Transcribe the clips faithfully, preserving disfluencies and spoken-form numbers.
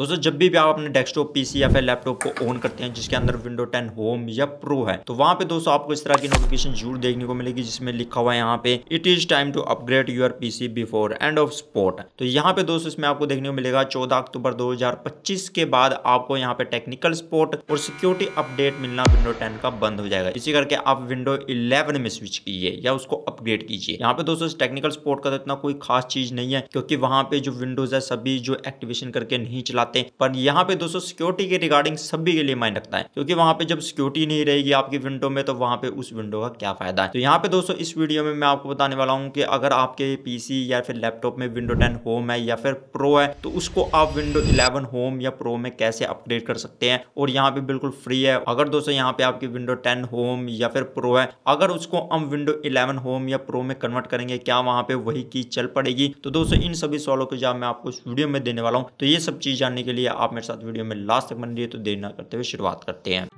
दोस्तों जब भी, भी आप अपने डेस्कटॉप पीसी या फिर लैपटॉप को ऑन करते हैं जिसके अंदर विंडो टेन होम या प्रो है, तो वहां पे दोस्तों आपको इस तरह की नोटिफिकेशन जरूर देखने को मिलेगी जिसमें लिखा हुआ है यहाँ पे it is time to upgrade your PC before end of support. तो यहाँ पे दोस्तों इसमें आपको देखने को मिलेगा चौदह अक्टूबर दो हजार पच्चीस के बाद आपको यहाँ पे टेक्निकल सपोर्ट और सिक्योरिटी अपडेट मिलना विंडो टेन का बंद हो जाएगा। इसी करके आप विंडो इलेवन में स्विच कीजिए या उसको अपग्रेड कीजिए। यहाँ पे दोस्तों टेक्निकल सपोर्ट का तो इतना कोई खास चीज नहीं है क्योंकि वहां पे जो विंडोज है सभी जो एक्टिवेशन करके नहीं चलाते, पर यहाँ पे दोस्तों सिक्योरिटी के रिगार्डिंग सभी के लिए मायने रखता है क्योंकि वहां पे जब सिक्योरिटी नहीं रहेगी आपकी विंडो में तो वहां पे उस विंडो का क्या फायदा है। तो यहाँ पे दोस्तों इस वीडियो में मैं आपको बताने वाला हूँ कि अगर आपके पीसी या फिर लैपटॉप में विंडो टेन होम है या फिर प्रो है तो उसको आप विंडो इलेवन होम या प्रो में कैसे अपग्रेड कर सकते हैं, और यहाँ पे बिल्कुल फ्री है। अगर दोस्तों यहाँ पे आपकी विंडो टेन होम या फिर प्रो है, अगर उसको हम विंडो इलेवन होम या प्रो में कन्वर्ट करेंगे क्या वहां पे वही की चल पड़ेगी? तो दोस्तों इन सभी सवालों के जवाब मैं आपको इस वीडियो में देने वाला हूं। तो ये सब चीज जानने के लिए आप मेरे साथ वीडियो में लास्ट तक बने रहिए। तो देर ना करते हुए शुरुआत करते हैं।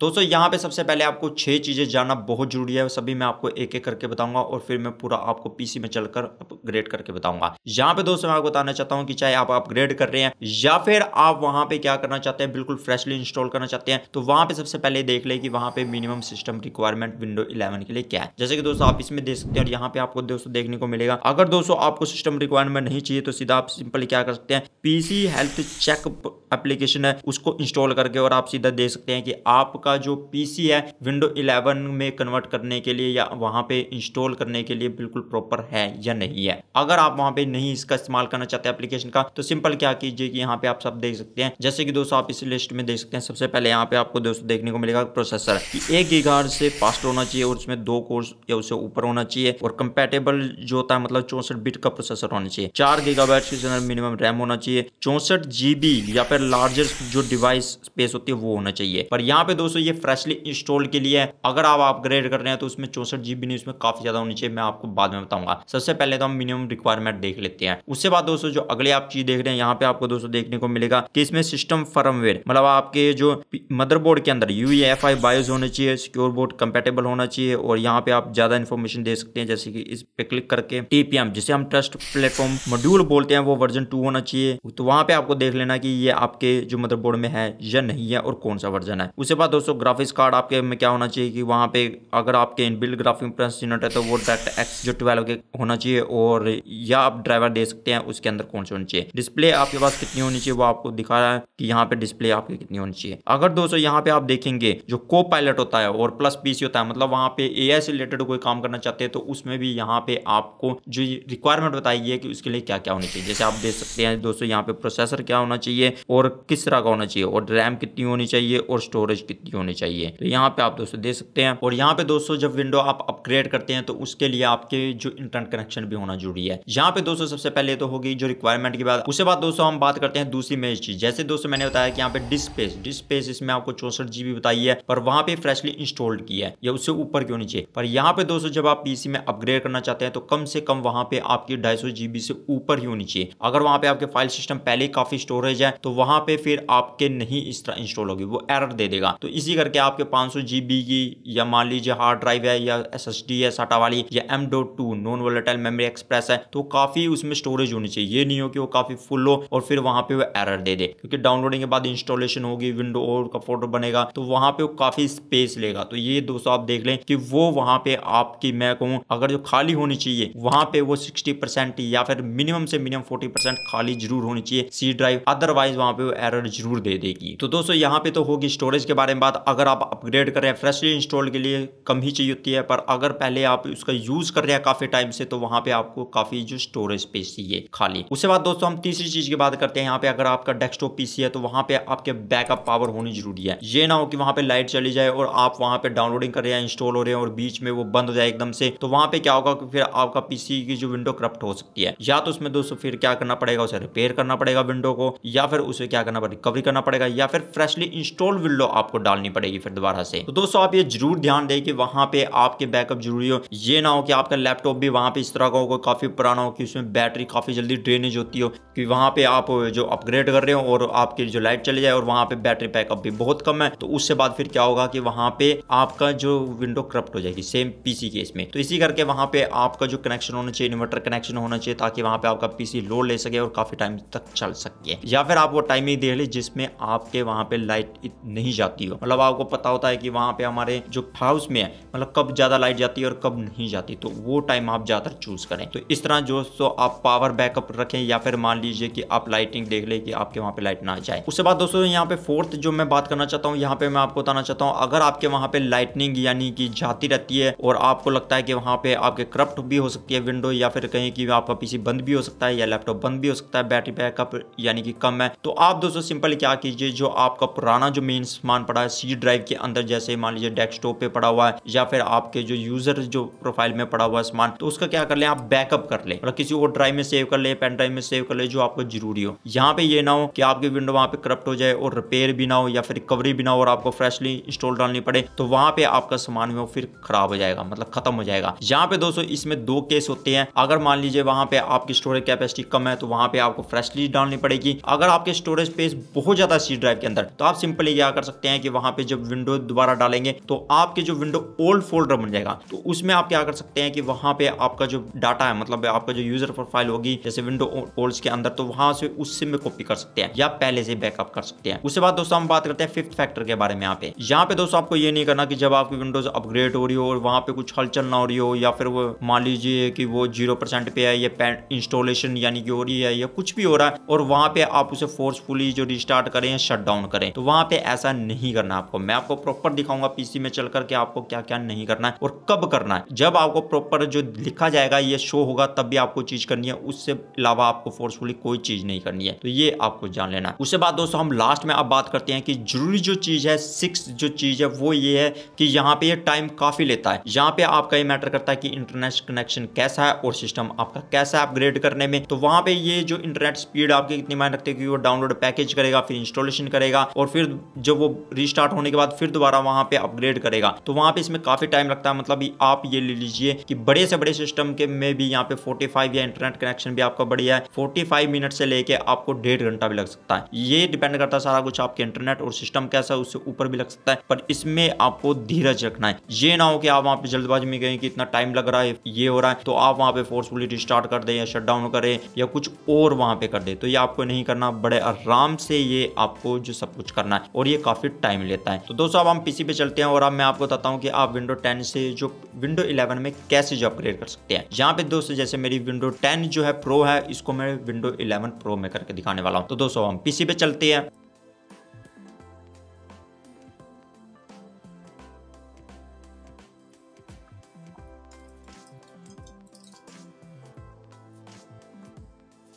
दोस्तों यहाँ पे सबसे पहले आपको छह चीजें जानना बहुत जरूरी है, सभी मैं आपको एक एक करके बताऊंगा और फिर मैं पूरा आपको पीसी में चलकर अपग्रेड करके बताऊंगा। यहाँ पे दोस्तों मैं आपको बताना चाहता हूँ कि चाहे आप अपग्रेड कर रहे हैं या फिर आप वहां पे क्या करना चाहते हैं, बिल्कुल फ्रेशली इंस्टॉल करना चाहते हैं, तो वहां पे सबसे पहले देख ले कि वहां पे minimum system requirement window eleven के लिए क्या है। जैसे कि दोस्तों आप इसमें देख सकते हैं और यहाँ पे आपको दोस्तों देखने को मिलेगा। अगर दोस्तों आपको सिस्टम रिक्वायरमेंट नहीं चाहिए तो सीधा आप सिंपली क्या कर सकते हैं, पीसी हेल्थ चेक एप्लीकेशन है उसको इंस्टॉल करके और आप सीधा देख सकते हैं कि आपका जो पीसी है विंडो इलेवन में कन्वर्ट करने के लिए या वहां पे इंस्टॉल करने के लिए बिल्कुल प्रॉपर है या नहीं है। अगर आप वहां पे नहीं इसका इस्तेमाल करना चाहते एप्लीकेशन का, तो सिंपल क्या कीजिए कि यहाँ पे आप सब देख सकते हैं। जैसे कि दोस्तों आप इस लिस्ट में देख सकते हैं, सबसे पहले यहाँ पे आपको दोस्तों देखने को मिलेगा प्रोसेसर कि एक गीगाहर्ट्ज से फास्ट होना चाहिए और उसमें दो कोर या उससे ऊपर होना चाहिए और कंपेटेबल जो होता है मतलब चौसठ बिट का प्रोसेसर होना चाहिए। चार गीगाबाइट के अंदर मिनिमम रैम होना चाहिए। चौसठ जीबी या फिर लार्जेस्ट जो डिवाइस स्पेस होती है वो होना चाहिए। पर यहाँ पे दोस्तों तो ये फ्रेशली इंस्टॉल के लिए है। अगर आप अपग्रेड कर रहे हैं तो उसमें चौसठ जीबी नहीं, उसमें काफी ज्यादा होनी चाहिए, मैं आपको बाद में बताऊंगा। सबसे पहले तो हम मिनिमम रिक्वायरमेंट देख लेते हैं। उसके बाद दोस्तों जो अगले आप चीज देख रहे हैं यहाँ पे आपको दोस्तों देखने को मिलेगा कि इसमें सिस्टम फर्मवेयर मतलब आपके जो मदरबोर्ड के अंदर यूईएफआई बायोस होने चाहिए, सिक्योर बोर्ड कंपेटेबल होना चाहिए। और यहाँ पे आप ज्यादा इन्फॉर्मेशन दे सकते हैं जैसे कि इस पे क्लिक करके टीपीएम जिसे हम ट्रस्ट प्लेटफॉर्म मॉड्यूल बोलते हैं वो वर्जन टू होना चाहिए। तो वहां पे आपको देख लेना कि ये आपके जो मदरबोर्ड में है या नहीं है और कौन सा वर्जन है। उसके बाद दोस्तों ग्राफिक्स कार्ड आपके में क्या होना चाहिए कि वहां पे अगर आपके इनबिल्ट ग्राफिक्स यूनिट है तो वो डायरेक्ट एक्स जो ट्वेल्व के होना चाहिए और या आप ड्राइवर दे सकते हैं उसके अंदर कौन से होनी चाहिए। डिस्प्ले आपके पास कितनी होनी चाहिए वो आपको दिखा रहा है कि यहाँ पे डिस्प्ले आपकी कितनी होनी चाहिए। अगर दोस्तों यहाँ पे आप देखेंगे जो को पायलट होता है और प्लस पीसी होता है मतलब वहां पे एआई से रिलेटेड कोई काम करना चाहते हैं तो उसमें भी यहाँ पे आपको जो रिक्वायरमेंट बताई है कि उसके लिए क्या क्या होनी चाहिए। जैसे आप देख सकते हैं दोस्तों यहाँ पे प्रोसेसर क्या होना चाहिए और किस तरह का होना चाहिए और रैम कितनी होनी चाहिए और स्टोरेज कितनी होने चाहिए। तो यहाँ पे आप दोस्तों देख सकते हैं। और यहाँ पे दोस्तों जब विंडो आप अपग्रेड करते हैं तो उसके लिए आपके जो इंटरनेट कनेक्शन भी होना जरूरी है। यहाँ पे दोस्तों सबसे पहले तो होगी जो रिक्वायरमेंट की बात। उसके बाद दोस्तों हम बात करते हैं दूसरी मेन चीज। जैसे दोस्तों मैंने बताया कि यहाँ पे डिस्क स्पेस डिस्क स्पेस इसमें आपको चौसठ जीबी बताई है पर वहां पे फ्रेशली इंस्टॉल्ड की है या उससे ऊपर की होनी चाहिए। पर यहाँ पे दोस्तों जब आप पीसी में अपग्रेड करना चाहते हैं तो कम से कम वहां पे आपकी ढाई सौ जीबी से ऊपर ही होनी चाहिए। अगर वहां पे आपके फाइल सिस्टम पहले काफी स्टोरेज है तो वहां पे फिर आपके नहीं इस तरह इंस्टॉल होगी, वो एरर दे देगा। तो इसी करके आपके पाँच सौ जीबी की या मान लीजिए हार्ड ड्राइव है या एसएसडी है साटा वाली या M dot two non volatile memory express है तो काफी उसमें स्टोरेज होनी चाहिए। ये नहीं हो कि वो काफी फुल हो और फिर वहां पे वो एरर दे दे क्योंकि डाउनलोडिंग के बाद इंस्टॉलेशन होगी, विंडो और का फोटो बनेगा तो वहां पे वो काफी स्पेस लेगा। तो ये दोस्तों आप देख लें कि वो वहां पे आपकी मैं कहूँ अगर जो खाली होनी चाहिए वहां पे वो सिक्सटी परसेंट या फिर मिनिमम से मिनिमम फोर्टी परसेंट खाली जरूर होनी चाहिए सी ड्राइव, अदरवाइज वहां पे वो एरर जरूर दे देगी। तो दोस्तों यहाँ पे तो होगी स्टोरेज के बारे में बात। अगर आप अपग्रेड कर रहे हैं फ्रेशली इंस्टॉल के लिए कम ही चाहिए होती है, पर अगर पहले आप उसका यूज कर रहे हैं काफी टाइम से तो वहां पे आपको काफी जो स्टोरेज स्पेस चाहिए खाली। उसके बाद दोस्तों हम तीसरी चीज की बात करते हैं। यहाँ पे अगर आपका डेस्कटॉप पीसी है तो वहां पे आपके बैकअप पावर होनी जरूरी है। ये ना हो कि वहां पे लाइट चली जाए और आप वहां पे डाउनलोडिंग कर रहे हैं, इंस्टॉल हो रहे हैं और बीच में वो बंद हो जाए एकदम से, तो वहां पे क्या होगा कि फिर आपका पीसी की जो विंडो करप्ट हो सकती है। या तो उसमें दोस्तों फिर क्या करना पड़ेगा, उसे रिपेयर करना पड़ेगा विंडो को या फिर उसे क्या करना पड़ेगा रिकवरी करना पड़ेगा या फिर फ्रेशली इंस्टॉल विंडो आपको डालनी डालनी पड़ेगी फिर दोबारा से। तो दोस्तों आप ये जरूर ध्यान दें कि वहाँ पे आपके बैकअप जरूरी हो, ये ना हो कि आपका लैपटॉप भी वहाँ पे इस तरह का हो काफी पुराना हो कि उसमें बैटरी काफी जल्दी ड्रेनेज होती हो, कि वहाँ पे आप जो अपग्रेड कर रहे हो और आपकी जो लाइट चले जाए और वहाँ पे बैटरी बैकअप भी बहुत कम है, तो उससे बाद फिर क्या होगा कि वहाँ पे आपका जो विंडो करप्ट हो जाएगी सेम पीसी केस में। तो इसी करके वहाँ पे आपका जो कनेक्शन होना चाहिए, इन्वर्टर कनेक्शन होना चाहिए, ताकि वहाँ पे आपका पीसी लोड ले सके और काफी टाइम तक चल सके। या फिर आप वो टाइमिंग देख ले जिसमें आपके वहाँ पे लाइट नहीं जाती हो, मतलब आपको पता होता है कि वहाँ पे हमारे जो हाउस में है मतलब कब ज्यादा लाइट जाती है और कब नहीं जाती, तो वो टाइम आप ज्यादातर चूज करें। तो इस तरह दोस्तों आप पावर बैकअप रखें, या फिर मान लीजिए कि आप लाइटिंग देख ले कि आपके वहाँ पे लाइट ना जाए। उसके बाद दोस्तों यहाँ पे फोर्थ जो मैं बात करना चाहता हूँ, यहाँ पे मैं आपको बताना चाहता हूँ अगर आपके वहाँ पे लाइटनिंग यानी कि जाती रहती है और आपको लगता है कि वहाँ पे आपके करप्ट भी हो सकती है विंडो, या फिर कहीं कि आपका पीसी बंद भी हो सकता है या लैपटॉप बंद भी हो सकता है, बैटरी बैकअप यानी कि कम है, तो आप दोस्तों सिंपल क्या कीजिए, जो आपका पुराना जो मेन सामान पड़ा है सी ड्राइव के अंदर, जैसे मान लीजिए डेस्कटॉप पे पड़ा हुआ है या फिर आपके जो यूजर जो प्रोफाइल में पड़ा हुआ है सामान, तो उसका क्या कर ले आप बैकअप कर ले, मतलब किसी और ड्राइव में सेव कर ले, पेन ड्राइव में सेव कर ले जो आपको जरूरी हो। यहाँ पे ये ना हो कि आपकी विंडो वहाँ पे करप्ट हो जाए और रिपेयर भी ना हो या फिर रिकवरी भी ना हो और आपको फ्रेशली इंस्टॉल डालनी पड़े, तो वहाँ पे आपका सामान वो फिर खराब हो जाएगा, मतलब खत्म हो जाएगा। यहाँ पे दोस्तों इसमें दो केस होते हैं, अगर मान लीजिए वहाँ पे आपकी स्टोरेज कैपेसिटी कम है तो वहाँ पे आपको फ्रेशली डालनी पड़ेगी। अगर आपके स्टोरेज स्पेस बहुत ज्यादा सी ड्राइव के अंदर, तो आप सिंपली क्या कर सकते हैं कि वहाँ पे जब विंडो दोबारा डालेंगे तो आपके जो विंडो ओल्ड फोल्डर बन जाएगा, तो उसमें आप क्या कर सकते हैं कि वहाँ पे आपका जो डाटा है मतलब आपका जो यूजर प्रोफाइल होगी जैसे विंडो ओल्ड्स के अंदर, तो वहां से उससे में कॉपी कर सकते हैं या पहले से बैकअप कर सकते हैं। उसके बाद दोस्तों हम बात करते हैं फिफ्थ फैक्टर के बारे में। यहाँ पे यहाँ पे दोस्तों आपको ये नहीं करना कि जब आपकी विंडोज अपग्रेड हो रही हो और वहां पे कुछ हलचल ना हो रही हो, या फिर वो मान लीजिए कि वो जीरो परसेंट पे है या इंस्टॉलेशन यानी कि हो रही है या कुछ भी हो रहा है और वहां पे आप उसे फोर्सफुली जो रिस्टार्ट करें या शट डाउन करें, तो वहां पे ऐसा नहीं करना। आपको मैं आपको प्रॉपर दिखाऊंगा पीसी में चल करके आपको क्या क्या नहीं करना है और कब करना है। जब आपको प्रॉपर जो लिखा जाएगा ये शो होगा तब भी आपको चीज करनी है, उससे अलावा आपको फोर्सफुली कोई चीज नहीं करनी है, तो ये आपको जान लेना। उसके बाद दोस्तों हम लास्ट में अब बात करते हैं कि जरूरी जो चीज है सिक्स जो चीज है वो ये है कि यहाँ पे ये टाइम काफी लेता है। यहाँ पे आपका ये मैटर करता है कि इंटरनेट कनेक्शन कैसा है और सिस्टम आपका कैसा है अपग्रेड करने में। तो वहाँ पे ये जो इंटरनेट स्पीड आपकी कितनी मायने रखती है कि वो डाउनलोड पैकेज करेगा, फिर इंस्टॉलेशन करेगा और फिर जब वो रिस्टार्ट होने के बाद फिर दोबारा वहाँ पे अपग्रेड करेगा, तो वहाँ पे इसमें काफी टाइम लगता है। मतलब आप ये ले लीजिए कि बड़े से बड़े सिस्टम के में भी यहाँ पे पैंतालीस या इंटरनेट कनेक्शन भी आपका बढ़िया है, पैंतालीस मिनट से लेके आपको डेढ़ घंटा भी लग सकता है। ये डिपेंड करता है सारा कुछ आपके इंटरनेट और सिस्टम कैसा है, उससे ऊपर भी लग सकता है, पर इसमें आपको धीरज रखना है। ये ना हो कि आप वहाँ पे जल्दबाजी में गए कि इतना टाइम लग रहा है ये हो रहा है, तो आप वहाँ पे फोर्सफुली रिस्टार्ट कर दे या शट डाउन करें या कुछ और वहाँ पे कर दे, तो ये आपको नहीं करना। बड़े आराम से ये आपको जो सब कुछ करना है और ये काफी टाइम लेता है। तो दोस्तों अब हम पीसी पे चलते हैं और अब मैं आपको बताता हूँ कि आप विंडो टेन से जो विंडो इलेवन में कैसे जो अपग्रेड कर सकते हैं। यहाँ पे दोस्तों जैसे मेरी विंडो टेन जो है प्रो है, इसको मैं विंडो इलेवन प्रो में करके दिखाने वाला हूँ। तो दोस्तों हम पीसी पे चलते हैं।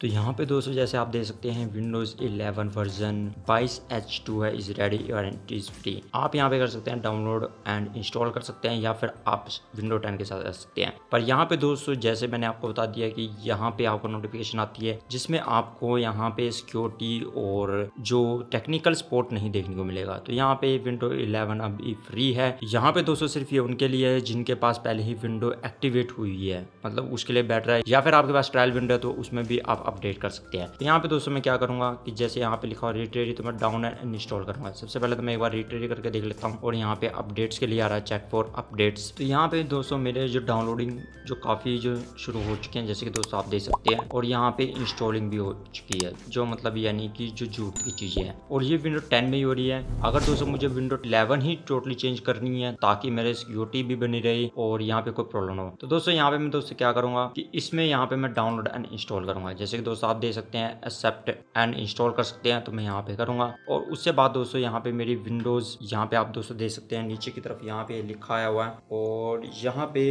तो यहाँ पे दोस्तों जैसे आप देख सकते हैं विंडोज इलेवन वर्जन बाईस एच टू है, इज रेडी और इज फ्री। आप यहाँ पे कर सकते हैं डाउनलोड एंड इंस्टॉल कर सकते हैं या फिर आप विंडो टेन के साथ कर सकते हैं। पर यहाँ पे दोस्तों जैसे मैंने आपको बता दिया कि यहाँ पे आपको नोटिफिकेशन आती है जिसमें आपको यहाँ पे सिक्योरिटी और जो टेक्निकल सपोर्ट नहीं देखने को मिलेगा। तो यहाँ पे विंडो इलेवन अब फ्री है। यहाँ पे दोस्तों सिर्फ ये उनके लिए है जिनके पास पहले ही विंडो एक्टिवेट हुई है, मतलब उसके लिए बेटर है, या फिर आपके पास ट्रायल विंडो है तो उसमें भी आप अपडेट कर सकते हैं। तो यहाँ पे दोस्तों मैं क्या करूंगा कि जैसे यहाँ पे लिखा हो रिट्रेरी, तो मैं डाउन एंड इंस्टॉल करूंगा। सबसे पहले तो मैं एक बार रिट्रेरी करके देख लेता हूँ और यहाँ पे अपडेट्स के लिए आ रहा है चेक फॉर अपडेट्स। तो यहाँ पे दोस्तों मेरे जो डाउनलोडिंग जो काफी जो शुरू हो चुके हैं जैसे कि दोस्तों आप देख सकते हैं, और यहाँ पे इंस्टॉलिंग भी हो चुकी है, जो मतलब यानी कि जो झूठ की चीजें हैं, और ये विंडो टेन में ही हो रही है। अगर दोस्तों मुझे विंडो इलेवन ही टोटली चेंज करनी है ताकि मेरे सिक्योरिटी भी बनी रही और यहाँ पे कोई प्रॉब्लम हो, तो दोस्तों यहाँ पे मैं दोस्तों क्या करूंगा कि इसमें यहाँ पे मैं डाउनलोड एंड इंस्टॉल करूंगा। जैसे दोस्तों आप देख सकते हैं एक्सेप्ट एंड इंस्टॉल कर सकते हैं, तो मैं यहाँ पे करूंगा। और उसके बाद दोस्तों यहाँ पे मेरी विंडोज यहाँ पे आप दोस्तों देख सकते हैं नीचे की तरफ यहाँ पे लिखाया हुआ है और यहाँ पे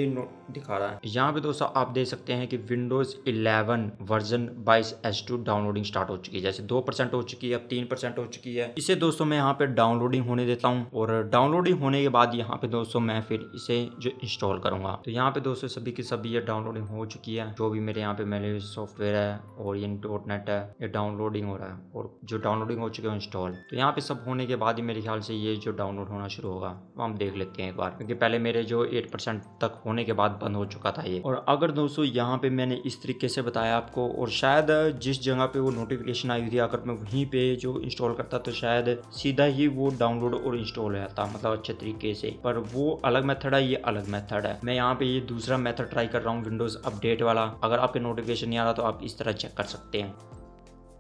दिखा रहा है। यहाँ पे दोस्तों आप देख सकते हैं कि विंडोज इलेवन वर्जन बाईस एच टू डाउनलोडिंग स्टार्ट हो चुकी है। जैसे दो परसेंट हो चुकी है, अब तीन परसेंट हो चुकी है। इसे दोस्तों मैं यहाँ पे डाउनलोडिंग होने देता हूँ और डाउनलोडिंग होने के बाद यहाँ पे दोस्तों मैं फिर इसे जो इंस्टॉल करूंगा। तो यहाँ पे दोस्तों सभी की सभी ये डाउनलोडिंग हो चुकी है, जो भी मेरे यहाँ पे मेरे सॉफ्टवेयर है और ये डॉट नेट है, ये डाउनलोडिंग हो रहा है और जो डाउनलोडिंग हो चुके हैं इंस्टॉल। तो यहाँ पे सब होने के बाद ही मेरे ख्याल से ये जो डाउनलोड होना शुरू होगा, तो हम देख लेते हैं एक बार, क्योंकि पहले मेरे जो एट परसेंट तक होने के बाद बंद हो चुका था ये। और अगर दोस्तों यहाँ पे मैंने इस तरीके से बताया आपको, और शायद जिस जगह पे वो नोटिफिकेशन आई हुई थी अगर मैं वहीं पे जो इंस्टॉल करता तो शायद सीधा ही वो डाउनलोड और इंस्टॉल हो जाता, मतलब अच्छे तरीके से। पर वो अलग मेथड है, ये अलग मेथड है। मैं यहाँ पे ये दूसरा मेथड ट्राई कर रहा हूँ, विंडोज अपडेट वाला। अगर आपके नोटिफिकेशन नहीं आ रहा तो आप इस तरह चेक कर सकते हैं।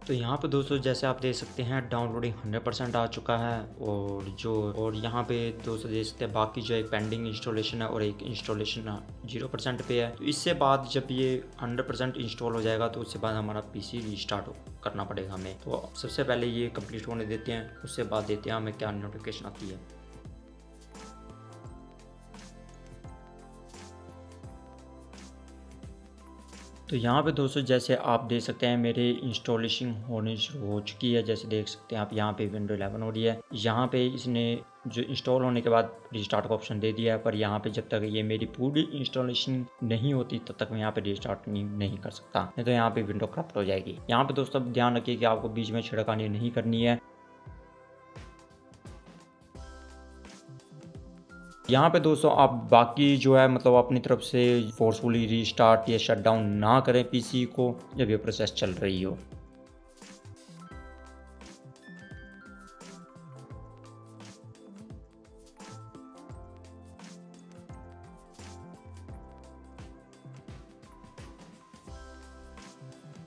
तो यहाँ पे दोस्तों जैसे आप देख सकते हैं डाउनलोडिंग हंड्रेड परसेंट आ चुका है, और जो और यहाँ पे दोस्तों देख सकते हैं बाकी जो एक पेंडिंग इंस्टॉलेशन है और एक इंस्टॉलेशन जीरो परसेंट पे है। तो इससे बाद जब ये हंड्रेड परसेंट इंस्टॉल हो जाएगा तो उसके बाद हमारा पीसी रीस्टार्ट करना पड़ेगा हमें। तो सबसे पहले ये कंप्लीट होने देते हैं, उसके बाद देते हैं हमें क्या नोटिफिकेशन आती है। तो यहाँ पे दोस्तों जैसे आप देख सकते हैं मेरे इंस्टॉलेशन होने शुरू हो चुकी है। जैसे देख सकते हैं आप यहाँ पे विंडोज इलेवन हो रही है, यहाँ पे इसने जो इंस्टॉल होने के बाद रिस्टार्ट का ऑप्शन दे दिया है। पर यहाँ पे जब तक ये मेरी पूरी इंस्टॉलेशन नहीं होती तब तक मैं यहाँ पे रिस्टार्ट नहीं कर सकता, नहीं तो यहाँ पे विंडो करप्ट हो जाएगी। यहाँ पे दोस्तों ध्यान रखिए कि आपको बीच में छिड़कानी नहीं करनी है। यहाँ पे दोस्तों आप बाकी जो है मतलब अपनी तरफ से फोर्सफुली रीस्टार्ट या शटडाउन ना करें पीसी को जब ये प्रोसेस चल रही हो।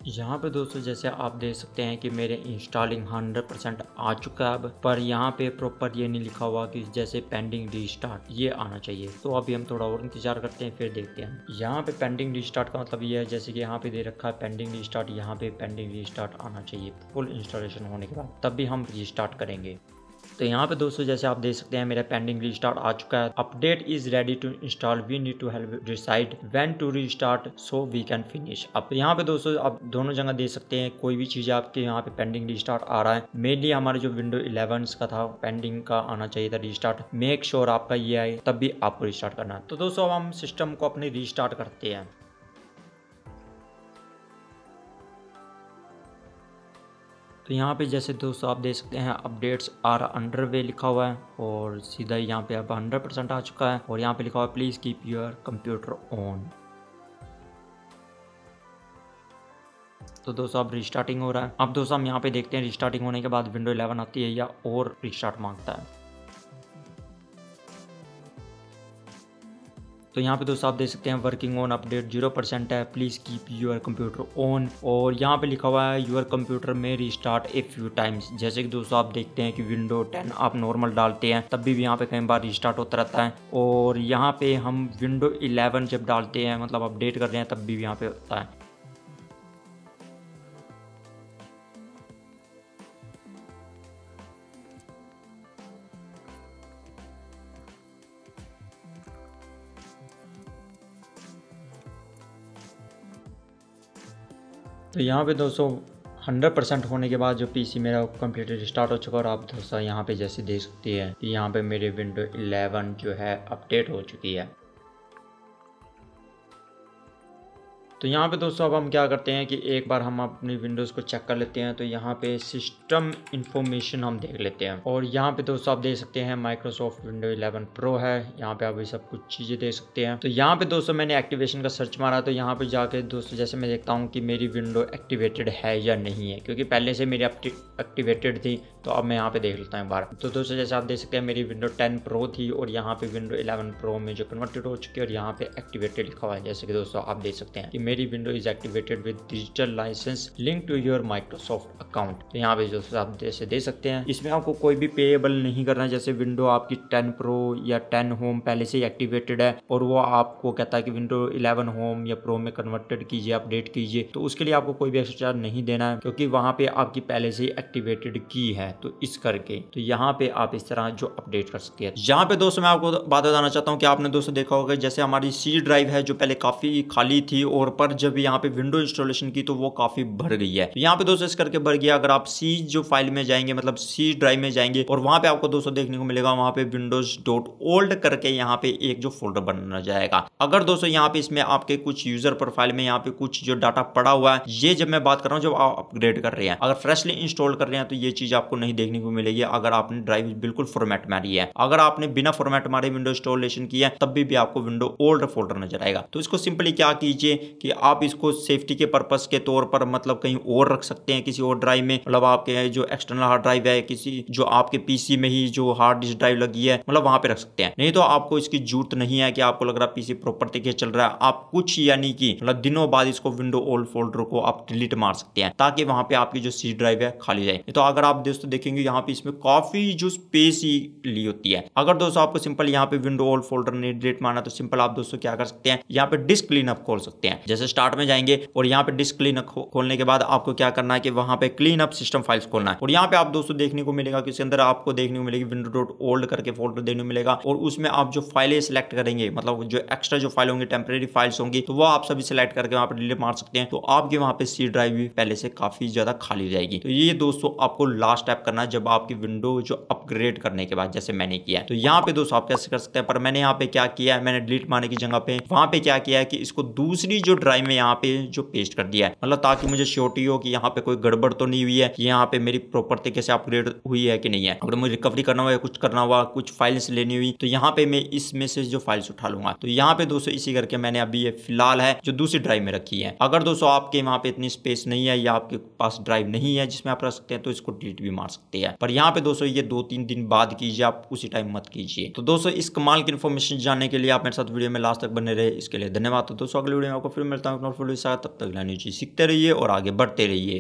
यहाँ पे दोस्तों जैसे आप देख सकते हैं कि मेरे इंस्टॉलिंग हंड्रेड परसेंट आ चुका है अब। पर यहाँ पे प्रॉपर ये नहीं लिखा हुआ कि जैसे पेंडिंग रीस्टार्ट ये आना चाहिए। तो अभी हम थोड़ा और इंतजार करते हैं, फिर देखते हैं। यहाँ पे पेंडिंग रीस्टार्ट का मतलब ये है जैसे कि यहाँ पे दे रखा है पेंडिंग रीस्टार्ट, यहाँ पे पेंडिंग रीस्टार्ट आना चाहिए फुल इंस्टॉलेशन होने के बाद, तब भी हम रीस्टार्ट करेंगे। तो यहाँ पे दोस्तों जैसे आप देख सकते हैं मेरा पेंडिंग रीस्टार्ट आ चुका है। Update is ready to install, we need to help decide when to restart so we can finish. अब यहाँ पे दोस्तों आप दोनों जगह देख सकते हैं कोई भी चीज़ आपके यहाँ पे पेंडिंग रीस्टार्ट आ रहा है। मेनली हमारे जो विंडो इलेवन का था पेंडिंग का आना चाहिए था रीस्टार्ट, मेक श्योर आपका ये आए तब भी आपको रीस्टार्ट करना है। तो दोस्तों अब हम सिस्टम को अपने रीस्टार्ट करते हैं। तो यहाँ पे जैसे दोस्तों आप देख सकते हैं अपडेट्स आर अंडर वे लिखा हुआ है और सीधा यहाँ पे अब हंड्रेड परसेंट आ चुका है। और यहाँ पे लिखा हुआ है please keep your computer on. तो दोस्तों अब रिस्टार्टिंग हो रहा है। अब दोस्तों हम यहाँ पे देखते हैं रिस्टार्टिंग होने के बाद विंडो इलेवन आती है या और रिस्टार्ट मांगता है। तो यहाँ पे दोस्तों आप देख सकते हैं working on update zero percent है, please keep your computer on. और यहाँ पे लिखा हुआ है योर कंप्यूटर में रीस्टार्ट ए फ्यू टाइम्स। जैसे कि दोस्तों आप देखते हैं कि विंडो टेन आप नॉर्मल डालते हैं तब भी यहाँ पे कई बार रीस्टार्ट होता रहता है, और यहाँ पे हम विंडो इलेवन जब डालते हैं मतलब अपडेट करते हैं तब भी यहाँ पे होता है। तो यहाँ पे दोस्तों हंड्रेड परसेंट होने के बाद जो पीसी मेरा कंप्लीटली रिस्टार्ट हो चुका है। और आप दोस्तों यहाँ पे जैसे देख सकते हैं कि यहाँ पे मेरे विंडो इलेवन जो है अपडेट हो चुकी है। तो यहाँ पे दोस्तों अब हम क्या करते हैं कि एक बार हम अपनी विंडोज़ को चेक कर लेते हैं। तो यहाँ पे सिस्टम इन्फॉर्मेशन हम देख लेते हैं, और यहाँ पे दोस्तों आप देख सकते हैं माइक्रोसॉफ्ट विंडो इलेवन प्रो है। यहाँ पे आप ये सब कुछ चीज़ें देख सकते हैं। तो यहाँ पे दोस्तों मैंने एक्टिवेशन का सर्च मारा, तो यहाँ पे जाके दोस्तों जैसे मैं देखता हूँ कि मेरी विंडो एक्टिवेटेड है या नहीं है, क्योंकि पहले से मेरी एक्टिवेटेड थी। तो अब मैं यहाँ पे देख लेता हूँ एक बार। तो दोस्तों जैसे आप देख सकते हैं मेरी विंडो टेन प्रो थी और यहाँ पे विंडो इलेवन प्रो में जो कन्वर्टेड हो चुकी है, और यहाँ पे एक्टिवेटेड लिखा हुआ है। जैसे कि दोस्तों आप देख सकते हैं मेरी window is activated with digital licence link to your Microsoft account. तो यहाँ पे दोस्तों आप जैसे दे सकते हैं इसमें आपको कोई भी पेएबल नहीं करना है। जैसे विंडो आपकी टेन प्रो या टेन होम पहले से ही एक्टिवेटेड है और वो आपको कहता है कि विंडो इलेवन होम या प्रो में कन्वर्टेड कीजिए, अपडेट कीजिए, तो उसके लिए आपको कोई भी एक्स्ट्रा चार्ज नहीं देना है, क्योंकि वहाँ पे आपकी पहले से ही एक्टिवेटेड की है। है, तो इस करके तो यहाँ पे आप इस तरह जो अपडेट कर सकते हैं। यहाँ पे दोस्तों मैं आपको बात बताना चाहता हूँ कि आपने दोस्तों देखा होगा जैसे हमारी सी ड्राइव है जो पहले काफी खाली थी और पर जब यहाँ पे विंडो इंस्टॉलेशन की तो वो काफी भर गई है। तो यहाँ पे दोस्तों इस करके भर गया। अगर आप सी जो फाइल में जाएंगे मतलब सी ड्राइव में जाएंगे और वहां पे आपको दोस्तों देखने को मिलेगा वहां पे विंडोज डॉट ओल्ड करके यहाँ पे एक जो फोल्डर बना जाएगा। अगर दोस्तों यहाँ पे इसमें आपके कुछ यूजर प्रोफाइल में यहाँ पे कुछ जो डाटा पड़ा हुआ है, ये जब मैं बात कर रहा हूँ जब आप अपग्रेड कर रहे हैं, अगर फ्रेशली इंस्टॉल कर रहे हैं तो ये चीज आपको नहीं देखने को मिलेगी। अगर आपने ड्राइव बिल्कुल फॉर्मेट मारी है, अगर आपने बिना फॉर्मेट मारे विंडो इंस्टॉलेशन किया है तब भी, भी आपको विंडो ओल्ड फोल्डर नजर आएगा। तो इसको सिंपली क्या कीजिए कि आप इसको सेफ्टी के पर्पस के तौर पर मतलब कहीं और रख सकते हैं, किसी और ड्राइव में, मतलब आपके जो एक्सटर्नल हार्ड ड्राइव है, किसी जो आपके पीसी में ही जो हार्ड डिस्क ड्राइव लगी है मतलब वहां पे रख सकते हैं। नहीं तो आपको इसकी जरूरत नहीं है कि आपको लग रहा है पीसी प्रॉपर तरीके चल रहा है, आप कुछ यानी कि मतलब दिनों बाद इसको विंडो ओल्ड फोल्डर को आप डिलीट मार सकते हैं ताकि वहां पे आपकी जो सी ड्राइव है खाली जाए। तो अगर आप दोस्तों देखेंगे यहाँ पे इसमें काफी जो स्पेस ही ली होती है। अगर दोस्तों आपको सिंपल यहाँ पे विंडो ओल्ड फोल्डर ने डिलीट मारना तो सिंपल आप दोस्तों क्या कर सकते हैं, यहाँ पे डिस्क क्लीनअप खोल सकते हैं। जैसे स्टार्ट में जाएंगे और यहाँ पे डिस्क क्लीन खोलने के बाद आपको क्या करना है कि वहां पे क्लीन अप सिस्टम फाइल्स खोलना है। और यहाँ पे आप दोस्तों देखने को मिलेगा कि इसके अंदर आपको देखने को मिलेगी विंडो डॉट ओल्ड करके फोल्डर देखने को मिलेगा और उसमें आप जो फाइलें सिलेक्ट करेंगे मतलब जो एक्स्ट्रा जो फाइल होंगी टेम्परेरी फाइल्स होंगी तो वो आप सभी सिलेक्ट करके वहां पर डिलीट मार सकते हैं। तो आपके वहां पे सी ड्राइव भी पहले से काफी ज्यादा खाली जाएगी। तो ये दोस्तों आपको लास्ट स्टेप करना है जब आपकी विंडो जो अपग्रेड करने के बाद, जैसे मैंने किया। तो यहाँ पे दोस्तों आप कैसे कर सकते हैं, पर मैंने यहाँ पे क्या किया है, मैंने डिलीट मारने की जगह पे वहां पे क्या किया है कि इसको दूसरी जो ड्राइव में यहाँ पे जो पेस्ट कर दिया है, मतलब ताकि मुझे श्योरिटी हो कि यहाँ पे कोई गड़बड़ तो नहीं हुई है, यहाँ पे मेरी प्रॉपर तरीके से अपग्रेड हुई है कि नहीं है। अगर मुझे रिकवरी करना हुआ, कुछ करना हुआ, कुछ फाइल्स लेनी हुई तो यहाँ पे मैं इसमें से जो फाइल्स उठा लूंगा। तो यहाँ पे दोस्तों इसी करके मैंने अभी ये फिलहाल है जो दूसरी ड्राइव में रखी है। अगर दोस्तों आपके वहां पे इतनी स्पेस नहीं है या आपके पास ड्राइव नहीं है जिसमें आप रख सकते हैं तो इसको डिलीट भी मार सकते हैं। पर यहाँ पे दोस्तों ये दो तीन दिन बाद कीजिए, आप उसी टाइम मत कीजिए। तो दोस्तों इस कमाल की इन्फॉर्मेशन जानने के लिए आप मेरे साथ वीडियो में लास्ट तक बने रहे, इसके लिए धन्यवाद। तो दोस्तों अगले वीडियो में आपको फिर मिलता हूँ, तब तक नई चीज सीखते रहिए और आगे बढ़ते रहिए।